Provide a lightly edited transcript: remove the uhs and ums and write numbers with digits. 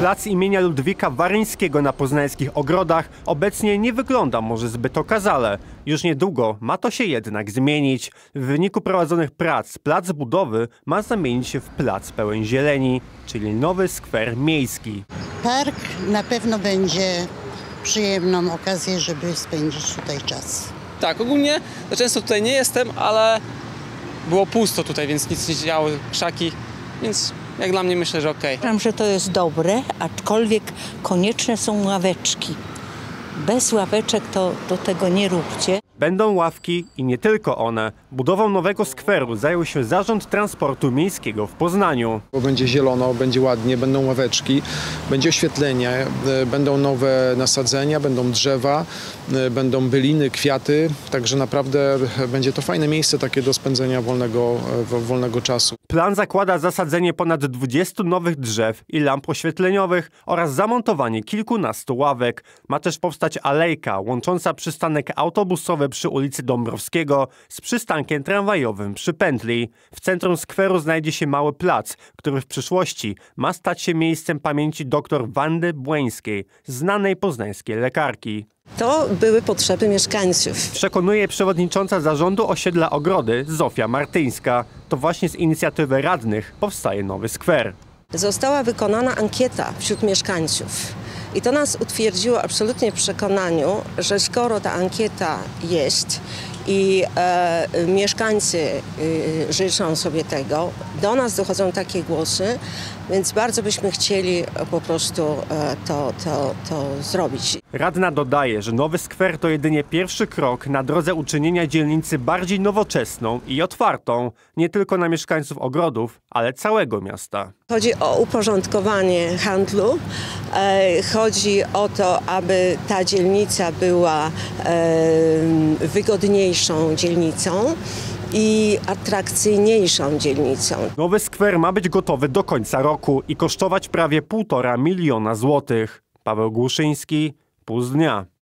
Plac imienia Ludwika Waryńskiego na poznańskich Ogrodach obecnie nie wygląda może zbyt okazale. Już niedługo ma to się jednak zmienić. W wyniku prowadzonych prac plac budowy ma zamienić się w plac pełen zieleni, czyli nowy skwer miejski. Park na pewno będzie przyjemną okazję, żeby spędzić tutaj czas. Tak, ogólnie często tutaj nie jestem, ale było pusto tutaj, więc nic nie działo, krzaki, więc jak dla mnie myślę, że okej. Uważam, że to jest dobre, aczkolwiek konieczne są ławeczki. Bez ławeczek to do tego nie róbcie. Będą ławki i nie tylko one. Budową nowego skweru zajął się Zarząd Transportu Miejskiego w Poznaniu. Będzie zielono, będzie ładnie, będą ławeczki, będzie oświetlenie, będą nowe nasadzenia, będą drzewa, będą byliny, kwiaty. Także naprawdę będzie to fajne miejsce takie do spędzenia wolnego czasu. Plan zakłada zasadzenie ponad 20 nowych drzew i lamp oświetleniowych oraz zamontowanie kilkunastu ławek. Ma też powstać alejka łącząca przystanek autobusowy przy ulicy Dąbrowskiego z przystankiem tramwajowym przy Pętli. W centrum skweru znajdzie się mały plac, który w przyszłości ma stać się miejscem pamięci dr Wandy Błońskiej, znanej poznańskiej lekarki. To były potrzeby mieszkańców. Przekonuje przewodnicząca zarządu osiedla Ogrody Zofia Martyńska. To właśnie z inicjatywy radnych powstaje nowy skwer. Została wykonana ankieta wśród mieszkańców. I to nas utwierdziło absolutnie w przekonaniu, że skoro ta ankieta jest i mieszkańcy życzą sobie tego, do nas dochodzą takie głosy, więc bardzo byśmy chcieli po prostu to zrobić. Radna dodaje, że nowy skwer to jedynie pierwszy krok na drodze uczynienia dzielnicy bardziej nowoczesną i otwartą, nie tylko na mieszkańców Ogrodów, ale całego miasta. Chodzi o uporządkowanie handlu, chodzi o to, aby ta dzielnica była wygodniejszą dzielnicą i atrakcyjniejszą dzielnicą. Nowy skwer ma być gotowy do końca roku i kosztować prawie 1,5 miliona złotych. Paweł Głuszyński, Puls Dnia.